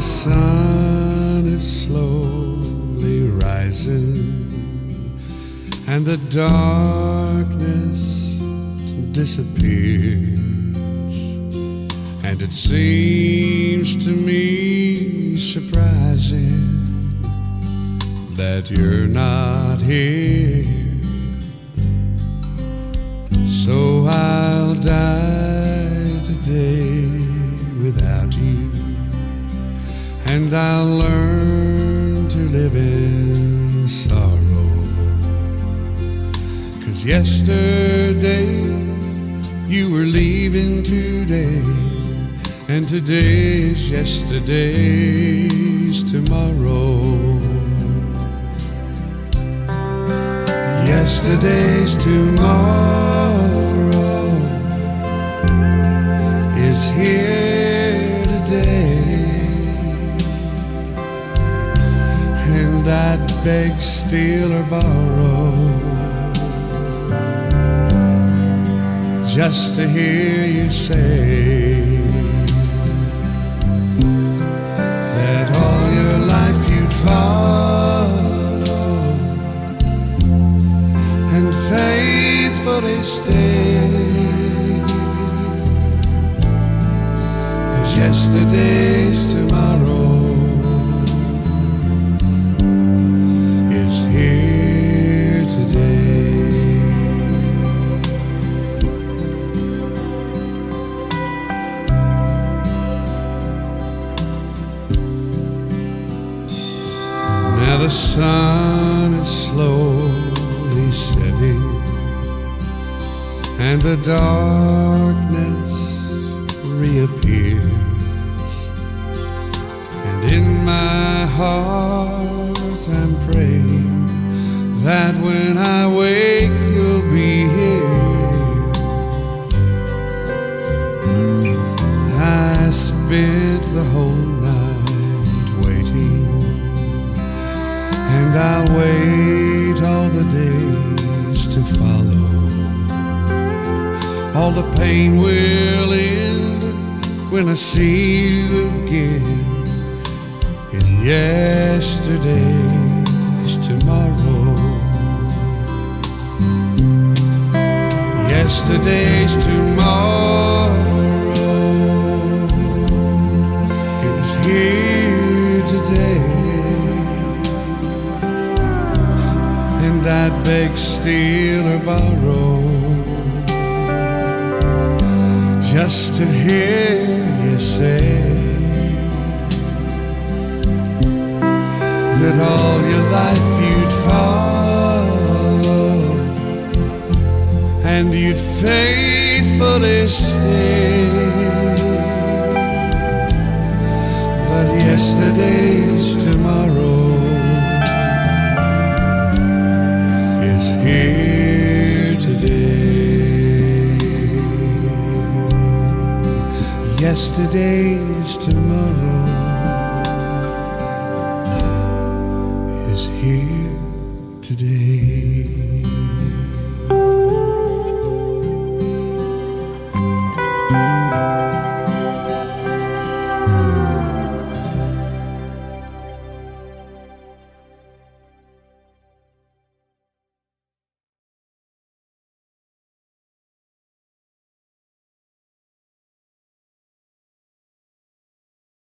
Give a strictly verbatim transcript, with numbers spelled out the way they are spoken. The sun is slowly rising, and the darkness disappears, and it seems to me surprising that you're not here. So I'll die today without you, and I'll learn to live in sorrow, 'cause yesterday you were leaving today, and today's yesterday's tomorrow. Yesterday's tomorrow is here today, and I'd beg, steal, or borrow just to hear you say that all your life you'd follow and faithfully stay. 'Cause yesterday's tomorrow is here today. Now the sun is slowly setting, and the darkness reappears, and in my heart I'm praying that when I wake you'll be here. I spent the whole night waiting, and I'll wait all the days to follow. All the pain will end when I see you again in yesterday's tomorrow. Yesterday's tomorrow is here today, and I'd beg, steal, or borrow just to hear you say that all your life you'd follow and you'd faithfully stay. But yesterday's tomorrow is here today. Yesterday's tomorrow is here today.